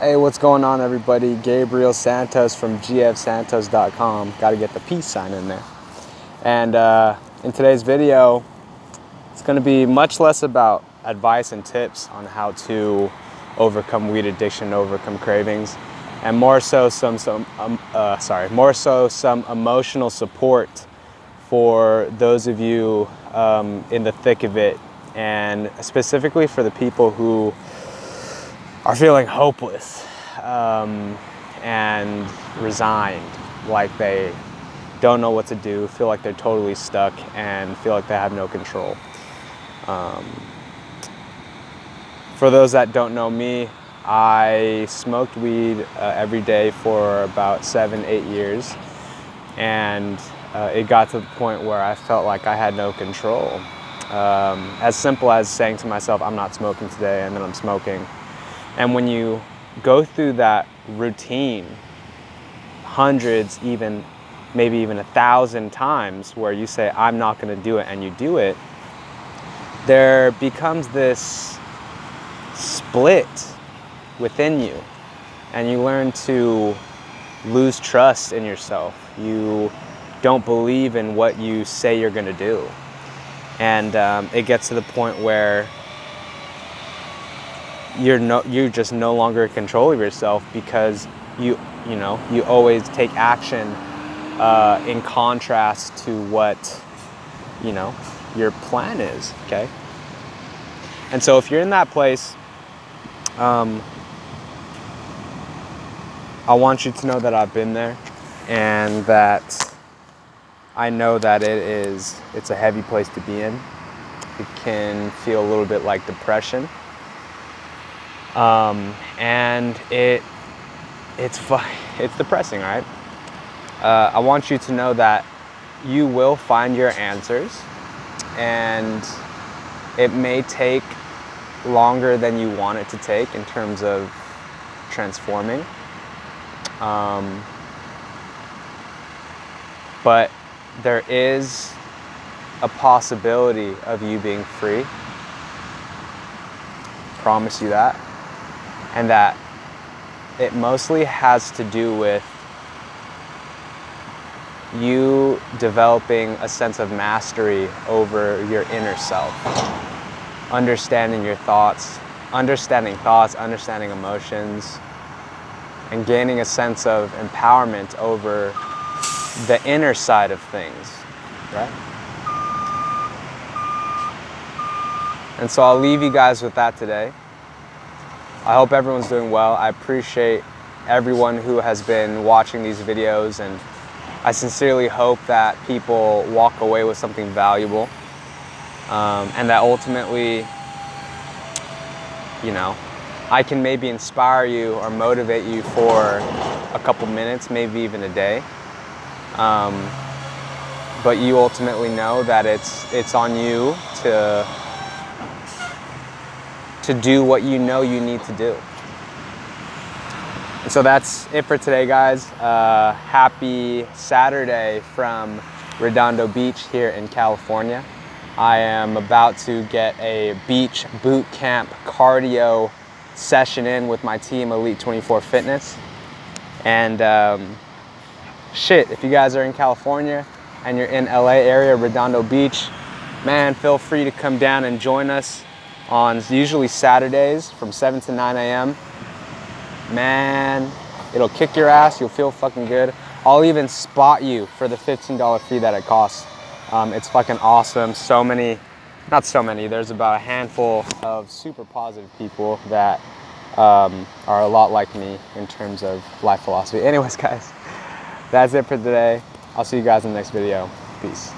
Hey, what's going on, everybody? Gabriel Santos from gfsantos.com. Got to get the peace sign in there. And in today's video, it's going to be much less about advice and tips on how to overcome weed addiction, overcome cravings, and more so some emotional support for those of you in the thick of it, and specifically for the people who are feeling hopeless and resigned, like they don't know what to do, feel like they're totally stuck, and feel like they have no control. For those that don't know me, I smoked weed every day for about 7-8 years, and it got to the point where I felt like I had no control. As simple as saying to myself, I'm not smoking today, and then I'm smoking. And when you go through that routine hundreds, even maybe even 1,000 times, where you say, I'm not going to do it, and you do it, there becomes this split within you, and you learn to lose trust in yourself. You don't believe in what you say you're going to do. And it gets to the point where you're just no longer in control of yourself, because you always take action in contrast to what your plan is. Okay, and so if you're in that place, I want you to know that I've been there, and that I know that it's a heavy place to be in. It can feel a little bit like depression. And it's depressing, right? I want you to know that you will find your answers, and it may take longer than you want it to take in terms of transforming. But there is a possibility of you being free. Promise you that. And that it mostly has to do with you developing a sense of mastery over your inner self. Understanding your thoughts, understanding emotions, and gaining a sense of empowerment over the inner side of things, right? And so I'll leave you guys with that today. I hope everyone's doing well. I appreciate everyone who has been watching these videos, and I sincerely hope that people walk away with something valuable, and that ultimately, I can maybe inspire you or motivate you for a couple minutes, maybe even a day. But you ultimately know that it's on you to do what you know you need to do. And so that's it for today, guys. Happy Saturday from Redondo Beach here in California. I am about to get a beach boot camp cardio session in with my team, Elite 24 Fitness. And if you guys are in California and you're in LA area, Redondo Beach, man, feel free to come down and join us on usually Saturdays from 7 to 9 a.m. Man, it'll kick your ass. You'll feel fucking good. I'll even spot you for the $15 fee that it costs. It's fucking awesome. There's about a handful of super positive people that are a lot like me in terms of life philosophy. Anyways, guys, that's it for today. I'll see you guys in the next video. Peace.